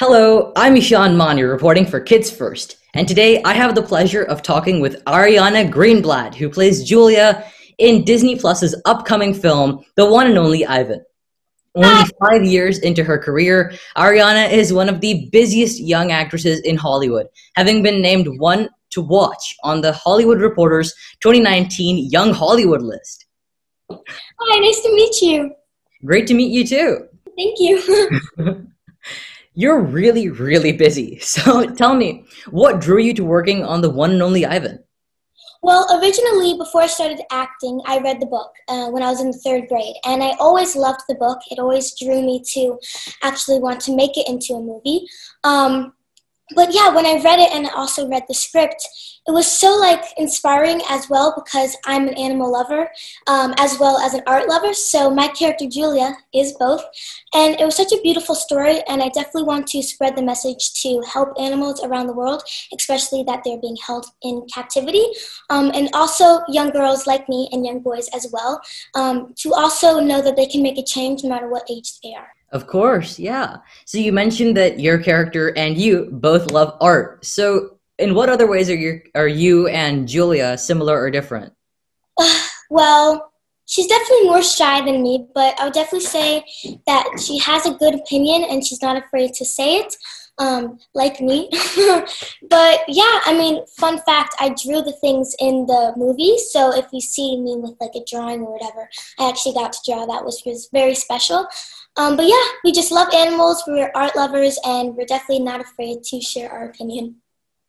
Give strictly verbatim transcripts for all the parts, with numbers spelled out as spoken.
Hello, I'm Ishaan Mani reporting for Kids First, and today I have the pleasure of talking with Ariana Greenblatt, who plays Julia in Disney Plus's upcoming film, The One and Only Ivan. Only five years into her career, Ariana is one of the busiest young actresses in Hollywood, having been named one to watch on the Hollywood Reporter's twenty nineteen Young Hollywood list. Hi, nice to meet you. Great to meet you too. Thank you. You're really, really busy. So tell me, what drew you to working on The One and Only Ivan? Well, originally, before I started acting, I read the book uh, when I was in the third grade, and I always loved the book. It always drew me to actually want to make it into a movie. Um, but yeah, when I read it and I also read the script, it was so like inspiring as well, because I'm an animal lover um, as well as an art lover. So my character Julia is both, and it was such a beautiful story, and I definitely want to spread the message to help animals around the world, especially that they're being held in captivity, um, and also young girls like me and young boys as well, um, to also know that they can make a change no matter what age they are. Of course, yeah. So you mentioned that your character and you both love art. So in what other ways are you, are you and Julia similar or different? Uh, well, she's definitely more shy than me, but I would definitely say that she has a good opinion and she's not afraid to say it, um, like me. But yeah, I mean, fun fact, I drew the things in the movie. So if you see me with like a drawing or whatever, I actually got to draw that, which was very special. Um, but yeah, we just love animals, we're art lovers, and we're definitely not afraid to share our opinion.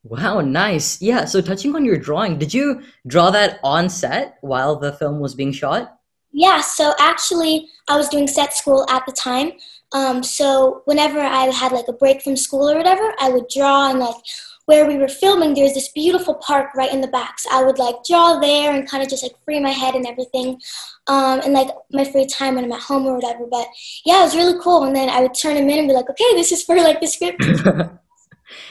Wow, nice. Yeah, so touching on your drawing, did you draw that on set while the film was being shot? Yeah, so actually I was doing set school at the time. Um, so whenever I had like a break from school or whatever, I would draw, and like where we were filming, there's this beautiful park right in the back. So I would like draw there and kind of just like free my head and everything. Um, and like my free time when I'm at home or whatever. But yeah, it was really cool. And then I would turn them in and be like, okay, this is for like the script.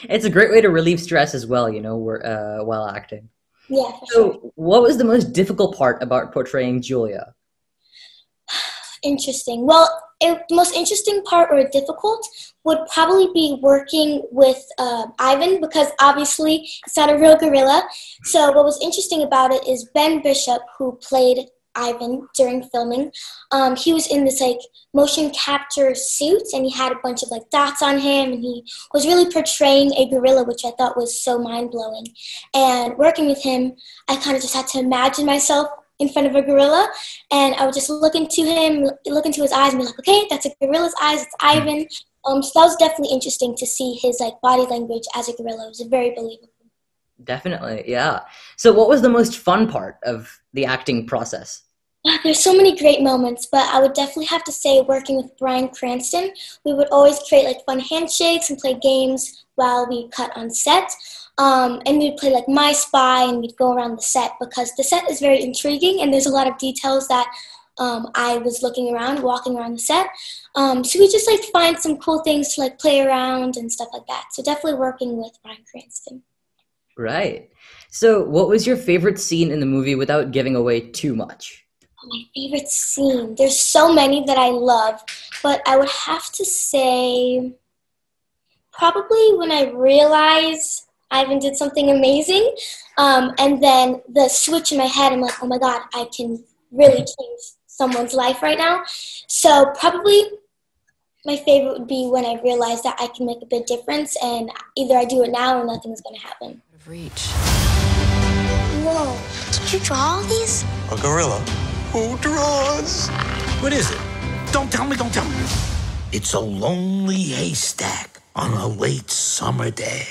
It's a great way to relieve stress as well, you know, uh, while acting. Yeah. For so sure. What was the most difficult part about portraying Julia? Interesting. Well, it, the most interesting part or difficult would probably be working with uh, Ivan, because obviously it's not a real gorilla. So what was interesting about it is Ben Bishop, who played Ivan during filming, um, he was in this like motion capture suit, and he had a bunch of like dots on him, and he was really portraying a gorilla, which I thought was so mind-blowing. And working with him, I kind of just had to imagine myself in front of a gorilla, and I would just look into him, look into his eyes, and be like, okay, that's a gorilla's eyes, it's Ivan. Um, so that was definitely interesting to see his like body language as a gorilla. It was very believable. Definitely, yeah. So what was the most fun part of the acting process? There's so many great moments, but I would definitely have to say working with Bryan Cranston, we would always create like fun handshakes and play games while we cut on set. Um, and we'd play like My Spy, and we'd go around the set, because the set is very intriguing and there's a lot of details that um, I was looking around, walking around the set. Um, so we just like find some cool things to like play around and stuff like that. So definitely working with Bryan Cranston. Right. So what was your favorite scene in the movie without giving away too much? My favorite scene. There's so many that I love, but I would have to say probably when I realize Ivan did something amazing, um, and then the switch in my head, I'm like, oh my God, I can really change someone's life right now. So probably my favorite would be when I realized that I can make a big difference, and either I do it now or nothing's going to happen. Reach. Whoa, did you draw all these? A gorilla. Who draws? What is it? Don't tell me, don't tell me. It's a lonely haystack on a late summer day.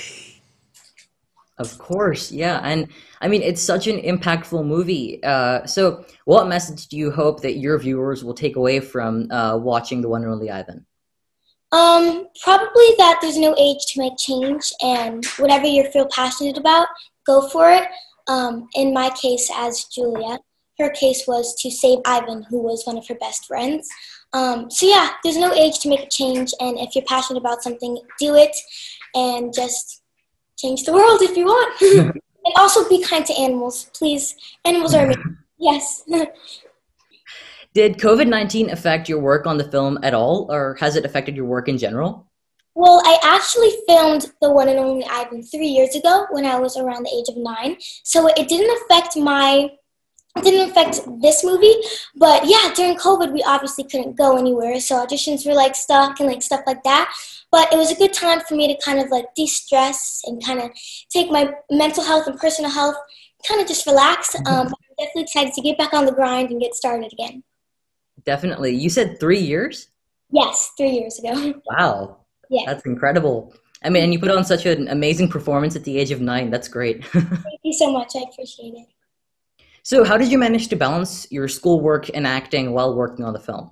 Of course, yeah. And I mean, it's such an impactful movie. Uh, so what message do you hope that your viewers will take away from uh, watching The One and Only Ivan? Um, probably that there's no age to make change, and whatever you feel passionate about, go for it. Um, in my case, as Julia, her case was to save Ivan, who was one of her best friends. Um, so yeah, there's no age to make a change, and if you're passionate about something, do it, and just change the world if you want. And also be kind to animals, please. Animals are amazing. Yes. Did COVID nineteen affect your work on the film at all, or has it affected your work in general? Well, I actually filmed The One and Only Ivan three years ago when I was around the age of nine. So it didn't affect my, it didn't affect this movie. But yeah, during COVID, we obviously couldn't go anywhere. So auditions were like stuck and like stuff like that. But it was a good time for me to kind of like de-stress and kind of take my mental health and personal health, kind of just relax. Um, but I'm definitely excited to get back on the grind and get started again. Definitely. You said three years? Yes, three years ago. Wow. Yeah. That's incredible. I mean, and you put on such an amazing performance at the age of nine. That's great. Thank you so much. I appreciate it. So how did you manage to balance your schoolwork and acting while working on the film?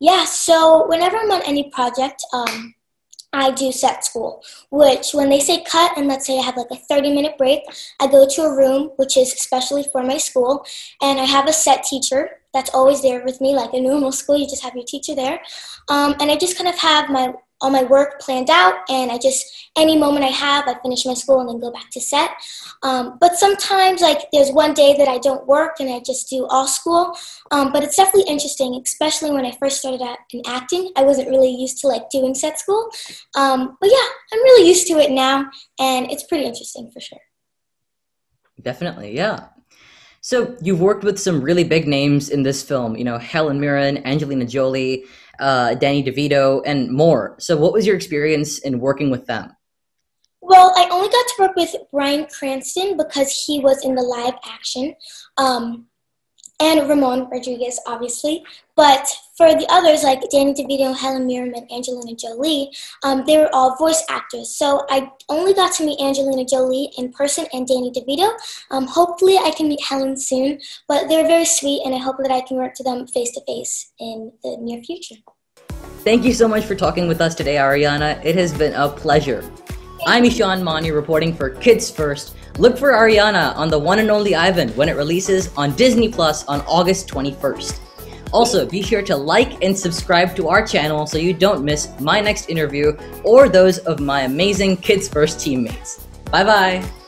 Yeah, so whenever I'm on any project, um, I do set school, which when they say cut, and let's say I have like a thirty-minute break, I go to a room, which is especially for my school, and I have a set teacher that's always there with me. Like in normal school, you just have your teacher there. Um, and I just kind of have my all my work planned out, and I just, any moment I have, I finish my school and then go back to set. Um, but sometimes, like, there's one day that I don't work and I just do all school. Um, but it's definitely interesting, especially when I first started out in acting. I wasn't really used to, like, doing set school. Um, but, yeah, I'm really used to it now, and it's pretty interesting for sure. Definitely, yeah. So you've worked with some really big names in this film, you know, Helen Mirren, Angelina Jolie, uh, Danny DeVito, and more. So what was your experience in working with them? Well, I only got to work with Bryan Cranston because he was in the live action, um, and Ramon Rodriguez, obviously. But for the others, like Danny DeVito, Helen Mirren, and Angelina Jolie, um, they were all voice actors. So I only got to meet Angelina Jolie in person and Danny DeVito. Um, hopefully I can meet Helen soon, but they're very sweet, and I hope that I can work to them face-to-face in the near future. Thank you so much for talking with us today, Ariana. It has been a pleasure. I'm Ishaan Mani reporting for Kids First. Look for Ariana on The One and Only Ivan when it releases on Disney Plus on August twenty-first. Also, be sure to like and subscribe to our channel so you don't miss my next interview or those of my amazing Kids First teammates. Bye-bye.